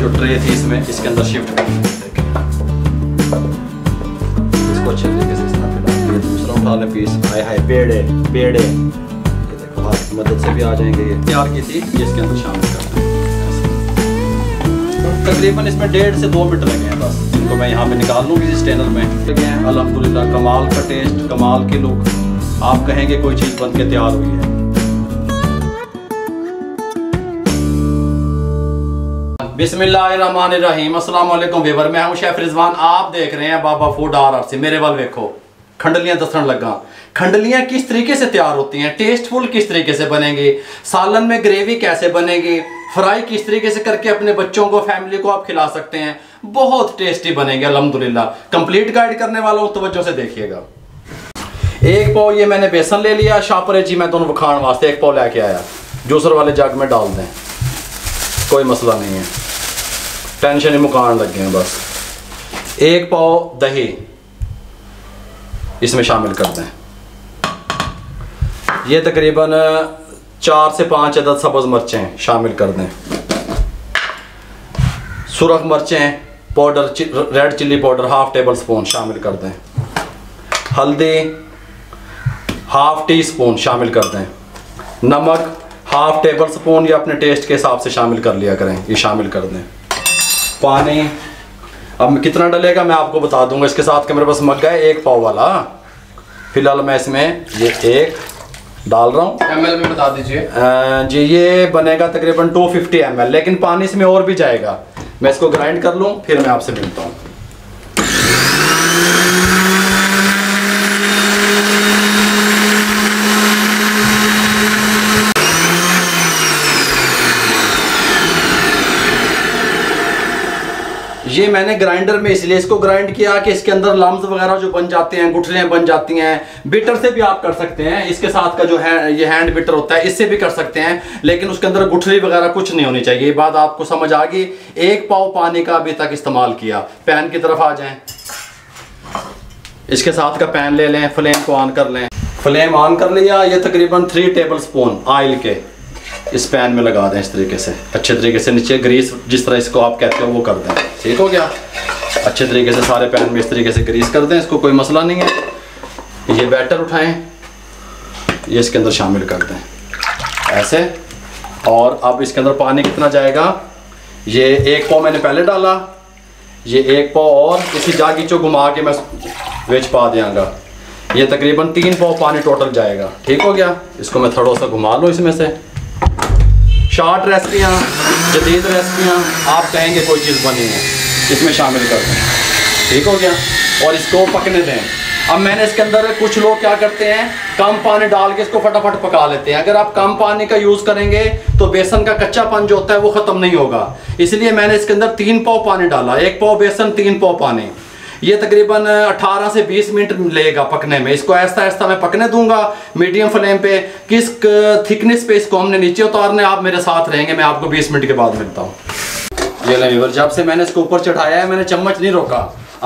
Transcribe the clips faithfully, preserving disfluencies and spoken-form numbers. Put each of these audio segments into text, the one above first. जो ट्रे थी इसमें इसके अंदर शिफ्ट कर इसको अच्छे तरीके से इसमें दूसरा उठा लें पीस। हाय हाय पेड़े पेड़े हाथ मदद से भी आ जाएंगे। ये तैयार की थी ये इसके अंदर शामिल करते हैं। तकरीबन इसमें डेढ़ से दो मिनट लगे हैं बस। इनको मैं यहाँ पे निकाल लूँ किसी स्टेनर में। लगे हैं अल्हम्दुलिल्लाह कमाल का टेस्ट, कमाल की लुक। आप कहेंगे कोई चीज़ बन के तैयार हुई है। बिस्मिल्लाहिर्रहमानिर्रहीम। अस्सलाम वालेकुम व्यूअर, मैं हूँ शेफ रिजवान। आप देख रहे हैं बाबा फूड आरआरसी। मेरे वाल देखो खंडलियाँ दसण लगा। खंडलियाँ किस तरीके से तैयार होती हैं, टेस्टफुल किस तरीके से बनेंगी, सालन में ग्रेवी कैसे बनेगी, फ्राई किस तरीके से करके अपने बच्चों को फैमिली को आप खिला सकते हैं। बहुत टेस्टी बनेंगे अल्हम्दुलिल्लाह। कंप्लीट गाइड करने वाला हूँ, तवज्जो से देखिएगा। एक पाव ये मैंने बेसन ले लिया शापरे जी। मैं दोनों बखान वास्ते एक पाव लेके आया। जूसर वाले जग में डाल दें, कोई मसला नहीं है, टेंशन ही मुकान लग गए हैं बस। एक पाव दही इसमें शामिल कर दें। ये तकरीबन चार से पाँच अदद सब्ज़ मिर्चें शामिल कर दें। सुरख मिर्चें powder, red chilli powder half tablespoon शामिल कर दें। हल्दी हाफ़ टी स्पून शामिल कर दें। नमक हाफ़ टेबल स्पून या अपने टेस्ट के हिसाब से शामिल कर लिया करें, ये शामिल कर दें। पानी अब कितना डलेगा मैं आपको बता दूंगा। इसके साथ के मेरे पास मग्गा है एक पाव वाला। फ़िलहाल मैं इसमें ये एक डाल रहा हूँ। एम एल में बता दीजिए जी। ये बनेगा तकरीबन दो सौ पचास एम एल, लेकिन पानी इसमें और भी जाएगा। मैं इसको ग्राइंड कर लूँ फिर मैं आपसे मिलता हूँ। ये मैंने ग्राइंडर में इसलिए इसको ग्राइंड किया कि इसके अंदर लम्स वगैरह जो बन जाते हैं, गुठलियाँ बन जाती हैं। बिटर से भी आप कर सकते हैं, इसके साथ का जो है ये हैंड बिटर होता है इससे भी कर सकते हैं, लेकिन उसके अंदर गुठली वगैरह कुछ नहीं होनी चाहिए। ये बात आपको समझ आ गई। एक पाव पानी का अभी तक इस्तेमाल किया। पैन की तरफ आ जाएं, इसके साथ का पैन ले लें, फ्लेम को ऑन कर लें। फ्लेम ऑन कर लिया। ये तकरीबन थ्री टेबल स्पून ऑयल के इस पैन में लगा दें। इस तरीके से अच्छे तरीके से नीचे ग्रीस जिस तरह इसको आप कहते हो वो कर दें। ठीक हो गया। अच्छे तरीके से सारे पैन में इस तरीके से ग्रीस कर दें, इसको कोई मसला नहीं है। ये बैटर उठाएं, ये इसके अंदर शामिल कर दें ऐसे। और अब इसके अंदर पानी कितना जाएगा, ये एक पाव मैंने पहले डाला, ये एक पाव और इसी जागी चो घुमा के मैं वेच पा देंगा। ये तकरीबन तीन पाव पानी टोटल जाएगा। ठीक हो गया। इसको मैं थोड़ा सा घुमा लूँ इसमें से। शॉर्ट रेसिपियाँ, जदीद रेसिपियाँ, आप कहेंगे कोई चीज़ बनी है, इसमें शामिल कर दें। ठीक हो गया। और इसको पकने दें। अब मैंने इसके अंदर कुछ लोग क्या करते हैं कम पानी डाल के इसको फटाफट पका लेते हैं। अगर आप कम पानी का यूज़ करेंगे तो बेसन का कच्चापन जो होता है वो ख़त्म नहीं होगा। इसलिए मैंने इसके अंदर तीन पाव पानी डाला। एक पाव बेसन, तीन पाव पानी। ये तकरीबन अठारह से बीस मिनट लेगा पकने में। इसको ऐसा ऐसा मैं पकने दूंगा मीडियम फ्लेम पे। किस थिकनेस पे इसको हमने नीचे उतारने, आप मेरे साथ रहेंगे। मैं आपको बीस मिनट के बाद मिलता हूँ। ये लेवर जब से मैंने इसको ऊपर चढ़ाया है मैंने चम्मच नहीं रोका।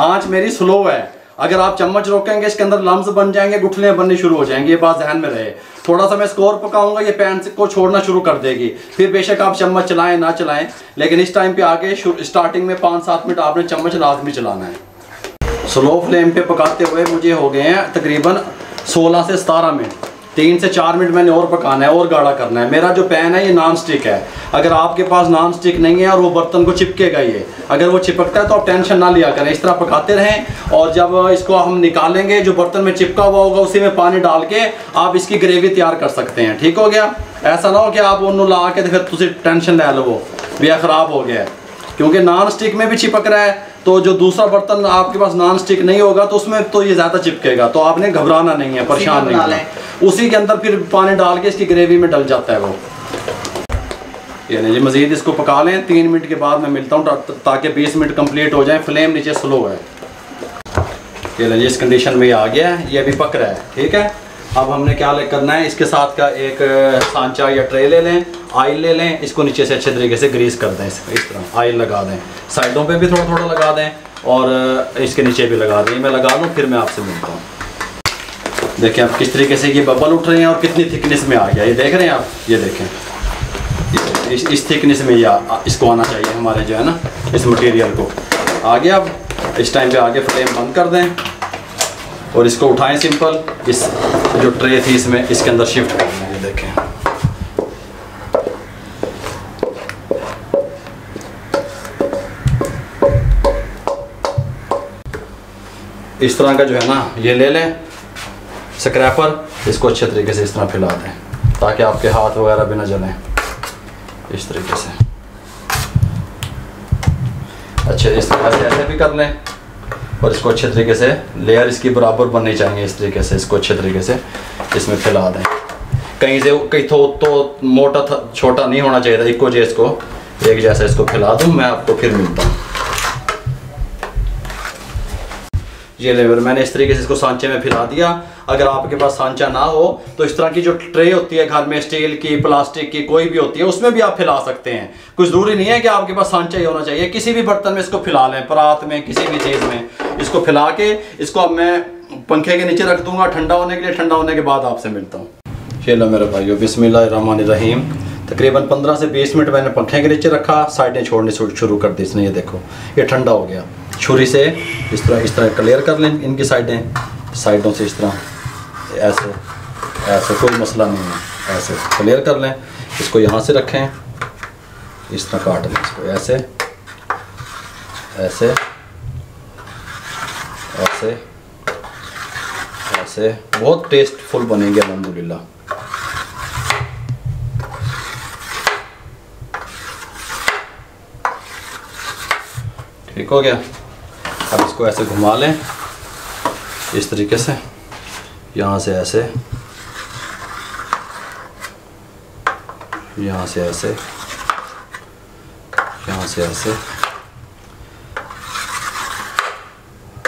आँच मेरी स्लो है, अगर आप चम्मच रोकेंगे इसके अंदर लम्स बन जाएंगे, गुठलियाँ बननी शुरू हो जाएंगी। ये बात जहन में रहे। थोड़ा सा मैं इसको और पकाऊंगा ये पैन को छोड़ना शुरू कर देगी। फिर बेशक आप चम्मच चलाएँ ना चलाएँ, लेकिन इस टाइम पे आके स्टार्टिंग में पाँच सात मिनट आपने चम्मच लाजमी चलाना है। स्लो फ्लेम पे पकाते हुए मुझे हो गए हैं तकरीबन सोलह से सतारह मिनट। तीन से चार मिनट मैंने और पकाना है और गाढ़ा करना है। मेरा जो पैन है ये नॉन स्टिक है। अगर आपके पास नॉन स्टिक नहीं है और वो बर्तन को चिपकेगा ये, अगर वो चिपकता है तो आप टेंशन ना लिया करें। इस तरह पकाते रहें और जब इसको हम निकालेंगे जो बर्तन में चिपका हुआ होगा उसी में पानी डाल के आप इसकी ग्रेवी तैयार कर सकते हैं। ठीक हो गया। ऐसा ना हो कि आप उन्होंने ला के फिर तुम टेंशन लै लो भी यह ख़राब हो गया, क्योंकि नॉन स्टिक में भी चिपक रहा है तो जो दूसरा बर्तन आपके पास नॉन स्टिक नहीं होगा तो उसमें तो ये ज़्यादा चिपकेगा। तो आपने घबराना नहीं है, परेशान नहीं होना। उसी के अंदर फिर पानी डाल के इसकी ग्रेवी में डल जाता है वो। यानी जी मज़ीद इसको पका लें। तीन मिनट के बाद मैं मिलता हूँ ताकि बीस मिनट कंप्लीट हो जाए। फ्लेम नीचे स्लो है। यानी जी इस कंडीशन में ये आ गया है, ये अभी पक रहा है। ठीक है। अब हमने क्या करना है, इसके साथ का एक सांचा या ट्रे ले लें, ऑयल ले लें, इसको नीचे से अच्छे तरीके से ग्रीस कर दें। इस तरह ऑयल लगा दें, साइडों पे भी थोड़ा थोड़ा लगा दें और इसके नीचे भी लगा दें। मैं लगा लूँ फिर मैं आपसे मिलता हूँ। देखें आप किस तरीके से ये बबल उठ रहे हैं और कितनी थिकनेस में आ गया। ये देख रहे हैं आप, ये देखें, ये देखें। इस इस थिकनेस में या इसको आना चाहिए हमारे जो है ना इस मटेरियल को। आ गया, अब इस टाइम पे आगे फ्लेम बंद कर दें और इसको उठाएं सिंपल, इस जो ट्रे थी इसमें इसके अंदर शिफ्ट कर दें। देखें इस तरह का जो है ना ये ले लें स्क्रैपर, इसको अच्छे तरीके से इस तरह फैला दें ताकि आपके हाथ वगैरह भी ना जलें। इस तरीके से अच्छे इस तरह से ऐसे भी कर लें और इसको अच्छे तरीके से लेयर इसकी बराबर बननी चाहिए। इस तरीके से इसको अच्छे तरीके से इसमें फैला दें, कहीं से कहीं थो तो मोटा था, छोटा नहीं होना चाहिए था, इको जे इसको एक जैसा इसको फैला दूँ। मैं आपको फिर मिलता हूँ। ये लेवर मैंने इस तरीके से इसको सांचे में फैला दिया। अगर आपके पास सांचा ना हो तो इस तरह की जो ट्रे होती है घर में, स्टील की, प्लास्टिक की, कोई भी होती है, उसमें भी आप फैला सकते हैं। कुछ जरूरी नहीं है कि आपके पास सांचा ही होना चाहिए, किसी भी बर्तन में इसको फैला लें, परात में, किसी भी चीज़ में इसको फैला के इसको अब मैं पंखे के नीचे रख दूंगा ठंडा होने के लिए। ठंडा होने के बाद आपसे मिलता हूँ। चलो मेरे भाइयों, बिस्मिल्लाहिर्रहमानिर्रहीम। तकरीबन पंद्रह से बीस मिनट मैंने पंखे के नीचे रखा, साइडें छोड़ने शुरू कर दी इसने। ये देखो ये ठंडा हो गया। छुरी से इस तरह इस तरह क्लियर कर लें इनकी साइडें, साइडों से इस तरह ऐसे ऐसे, कोई मसला नहीं है, ऐसे क्लियर कर लें। इसको यहाँ से रखें, इस तरह काट लें इसको, ऐसे ऐसे ऐसे ऐसे, बहुत टेस्टफुल बनेंगे अल्हम्दुलिल्लाह। ठीक हो गया। अब इसको ऐसे घुमा लें इस तरीके से, यहाँ से ऐसे, यहाँ से ऐसे, यहाँ से ऐसे,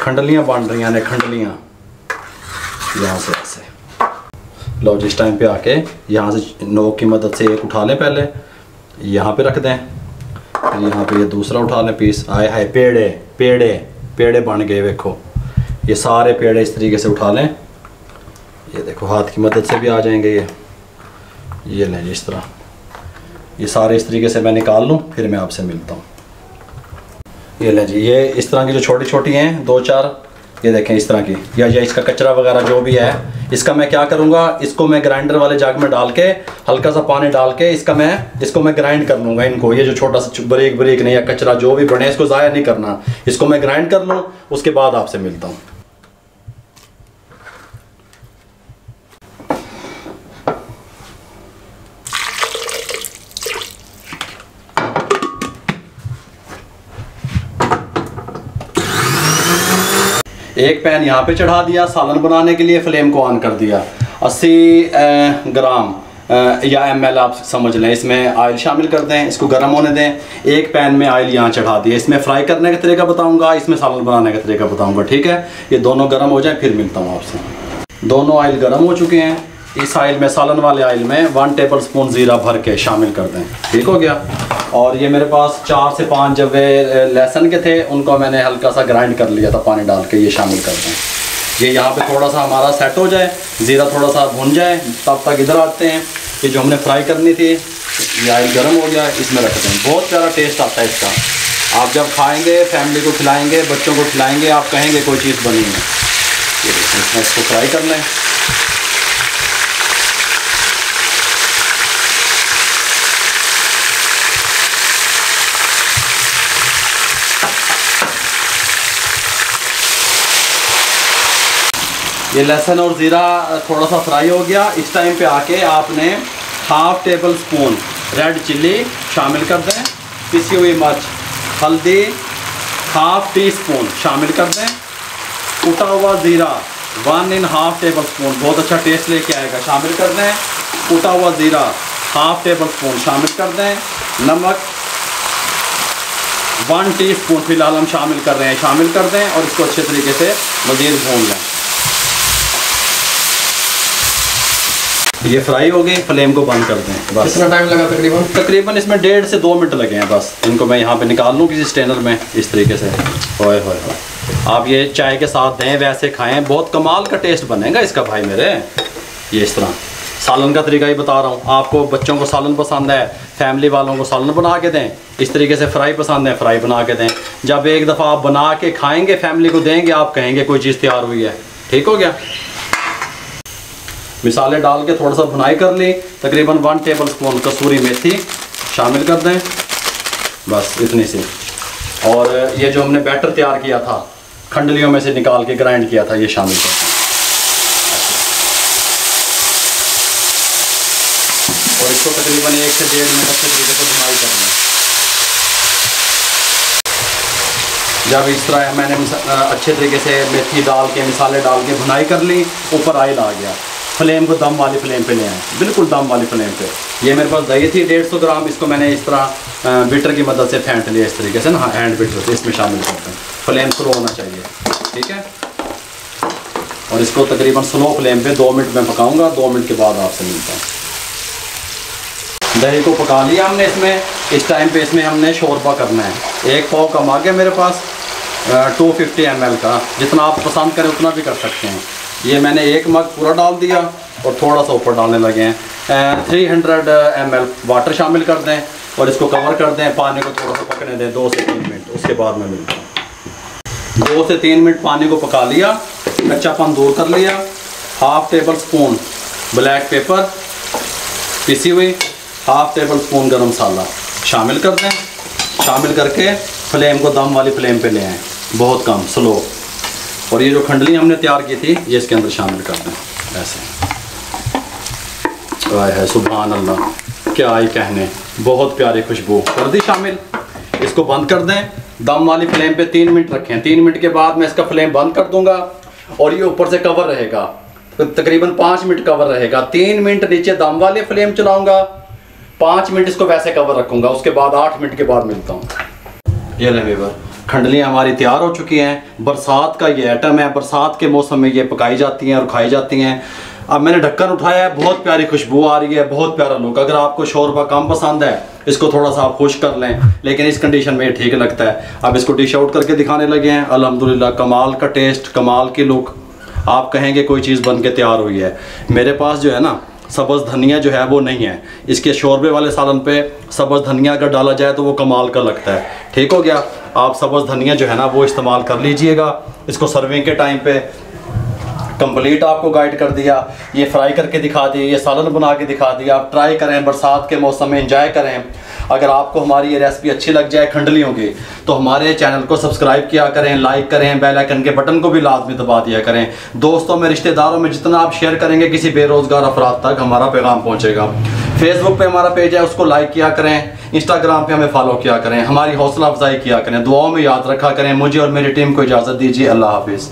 खंडलियाँ बन रही हैं, खंडलियाँ यहाँ से ऐसे। लो जिस टाइम पे आके यहाँ से नोक की मदद से एक उठा लें, पहले यहाँ पे रख दें, यहाँ पे ये दूसरा उठा लें पीस। आए हाय पेड़े पेड़े पेड़े बन गए, देखो ये सारे पेड़े इस तरीके से उठा लें। ये देखो हाथ की मदद से भी आ जाएंगे ये ये लें इस तरह, ये सारे इस तरीके से मैं निकाल लूँ, फिर मैं आपसे मिलता हूँ। ये लें जी, ये इस तरह की जो छोटी छोटी हैं दो चार, ये देखें इस तरह की, या या इसका कचरा वगैरह जो भी है, इसका मैं क्या करूँगा, इसको मैं ग्राइंडर वाले जाग में डाल के हल्का सा पानी डाल के इसका मैं इसको मैं ग्राइंड कर लूँगा इनको। ये जो छोटा सा बरीक बरीक नहीं या कचरा जो भी बने, इसको ज़ाया नहीं करना, इसको मैं ग्राइंड कर लूँ, उसके बाद आपसे मिलता हूँ। एक पैन यहाँ पे चढ़ा दिया सालन बनाने के लिए, फ्लेम को ऑन कर दिया। अस्सी ग्राम या एम एल आप समझ लें, इसमें ऑयल शामिल कर दें, इसको गर्म होने दें। एक पैन में ऑयल यहाँ चढ़ा दिया, इसमें फ्राई करने का तरीका बताऊँगा, इसमें सालन बनाने का तरीका बताऊँगा। ठीक है, ये दोनों गर्म हो जाए फिर मिलता हूँ आपसे। दोनों ऑयल गर्म हो चुके हैं, इस ऑयल में सालन वाले ऑयल में वन टेबल स्पून ज़ीरा भर के शामिल कर दें। ठीक हो गया। और ये मेरे पास चार से पाँच जब लहसुन के थे, उनको मैंने हल्का सा ग्राइंड कर लिया था पानी डाल के, ये शामिल कर दें। ये यहाँ पे थोड़ा सा हमारा सेट हो जाए, ज़ीरा थोड़ा सा भुन जाए, तब तक इधर आते हैं ये जो हमने फ्राई करनी थी। ये ऑयल गर्म हो गया, इसमें रखते हैं, बहुत प्यारा टेस्ट आता है इसका। आप जब खाएँगे, फैमिली को खिलाएँगे, बच्चों को खिलाएँगे, आप कहेंगे कोई चीज़ बनी है। इसमें इसको फ्राई कर लें, ये लहसुन और ज़ीरा थोड़ा सा फ्राई हो गया। इस टाइम पे आके आपने half tablespoon red chilli शामिल कर दें, पिसी हुई मिर्च, हल्दी हाफ टी स्पून शामिल कर दें, कुटा हुआ ज़ीरा one and half tablespoon, बहुत अच्छा टेस्ट लेके आएगा, शामिल कर दें। कुटा हुआ ज़ीरा हाफ टेबल स्पून शामिल कर दें, नमक वन टी स्पून फिलहाल हम शामिल कर रहे हैं, शामिल कर दें और इसको अच्छे तरीके से मज़ीद भून लें। ये फ्राई हो गए, फ्लेम को बंद कर दें। बस कितना टाइम लगा? तकरीबन तकरीबन इसमें डेढ़ से दो मिनट लगे हैं बस। इनको मैं यहाँ पे निकाल लूँ किसी स्ट्रेनर में इस तरीके से। ओए होए होए, आप ये चाय के साथ दें, वैसे खाएं, बहुत कमाल का टेस्ट बनेगा इसका भाई मेरे। ये इस तरह सालन का तरीका ही बता रहा हूँ आपको। बच्चों को सालन पसंद है, फैमिली वालों को सालन बना के दें। इस तरीके से फ्राई पसंद है, फ्राई बना के दें। जब एक दफ़ा आप बना के खाएंगे, फैमिली को देंगे, आप कहेंगे कोई चीज़ तैयार हुई है। ठीक हो गया। मिसाले डाल के थोड़ा सा भुनाई कर ली। तकरीबन वन टेबल स्पून कसूरी मेथी शामिल कर दें, बस इतनी सी। और ये जो हमने बैटर तैयार किया था, खंडलियों में से निकाल के ग्राइंड किया था, ये शामिल करते हैं और इसको तकरीबन एक से डेढ़ मिनट अच्छे तरीके से भुनाई करना है। जब इस तरह मैंने अच्छे तरीके से मेथी डाल के, मिसाले डाल के भुनाई कर ली, ऊपर ऑयल आ गया। फ्लेम को दम वाली फ्लेम पे ले आए, बिल्कुल दम वाली फ्लेम पे। ये मेरे पास दही थी डेढ़ सौ ग्राम, इसको मैंने इस तरह बीटर की मदद से फेंट लिया, इस तरीके से ना, हैंड बीटर से इसमें शामिल करते हैं। फ्लेम स्लो होना चाहिए, ठीक है। और इसको तकरीबन स्लो फ्लेम पे दो मिनट में पकाऊंगा। दो मिनट के बाद आपसे मिलता हूँ। दही को पका लिया हमने। इसमें इस टाइम पे इसमें हमने शोरबा करना है। एक पाव कम आ गया मेरे पास, टू फिफ्टी एम एल का, जितना आप पसंद करें उतना भी कर सकते हैं। ये मैंने एक मग पूरा डाल दिया और थोड़ा सा ऊपर डालने लगे हैं। Three hundred M L water शामिल कर दें और इसको कवर कर दें। पानी को थोड़ा सा पकने दें दो से तीन मिनट। उसके बाद में मिलता हूँ। दो से तीन मिनट पानी को पका लिया, कच्चापन दूर कर लिया। Half tablespoon black pepper पिसी हुई, हाफ टेबल स्पून गरम मसाला शामिल कर दें। शामिल करके फ्लेम को दम वाली फ्लेम पे ले आएँ, बहुत कम, स्लो। और ये जो खंडली हमने तैयार की थी, ये इसके अंदर शामिल कर दें, ऐसे। वाह है, सुभान अल्लाह, क्या आई कहने, बहुत प्यारी खुशबू। कर दी शामिल। इसको बंद कर दें, दम वाली फ्लेम पे तीन मिनट रखें। तीन मिनट के बाद मैं इसका फ्लेम बंद कर दूंगा और ये ऊपर से कवर रहेगा, तकरीबन पाँच मिनट कवर रहेगा। तीन मिनट नीचे दम वाले फ्लेम चलाऊंगा, पाँच मिनट इसको वैसे कवर रखूंगा। उसके बाद आठ मिनट के बाद मिलता हूँ। ये लेवर खंडलियाँ हमारी तैयार हो चुकी हैं। बरसात का ये आइटम है, बरसात के मौसम में ये पकाई जाती हैं और खाई जाती हैं। अब मैंने ढक्कन उठाया है, बहुत प्यारी खुशबू आ रही है, बहुत प्यारा लुक। अगर आपको शोरबा कम पसंद है, इसको थोड़ा सा आप खुश कर लें, लेकिन इस कंडीशन में ये ठीक लगता है। अब इसको डिश आउट करके दिखाने लगे हैं। अल्हम्दुलिल्लाह, कमाल का टेस्ट, कमाल की लुक। आप कहेंगे कोई चीज़ बन के तैयार हुई है। मेरे पास जो है ना सब्ज़ धनिया जो है वो नहीं है। इसके शोरबे वाले सालन पे सब्ज़ धनिया अगर डाला जाए तो वो कमाल का लगता है। ठीक हो गया। आप सब्ज़ धनिया जो है ना वो इस्तेमाल कर लीजिएगा। इसको सर्विंग के टाइम पे कंप्लीट आपको गाइड कर दिया। ये फ्राई करके दिखा दिए, ये सालन बना के दिखा दिया। आप ट्राई करें, बरसात के मौसम में इंजॉय करें। अगर आपको हमारी ये रेसिपी अच्छी लग जाए खंडलियों की, तो हमारे चैनल को सब्सक्राइब किया करें, लाइक करें, बेल आइकन के बटन को भी लाजमी दबा दिया करें। दोस्तों में, रिश्तेदारों में जितना आप शेयर करेंगे, किसी बेरोज़गार अफराद तक हमारा पैगाम पहुँचेगा। फेसबुक पे हमारा पेज है, उसको लाइक किया करें। इंस्टाग्राम पे हमें फॉलो किया करें। हमारी हौसला अफजाई किया करें। दुआओं में याद रखा करें। मुझे और मेरी टीम को इजाज़त दीजिए। अल्लाह हाफिज़।